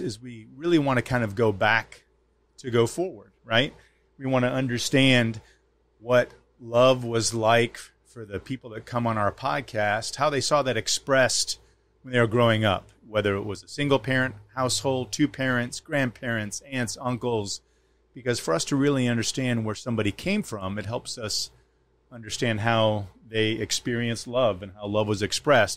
us is we really want to kind of go back to go forward, right? We want to understand what love was like for the people that come on our podcast, how they saw that expressed when they were growing up, whether it was a single parent household, two parents, grandparents, aunts, uncles, because for us to really understand where somebody came from, it helps us understand how they experienced love and how love was expressed.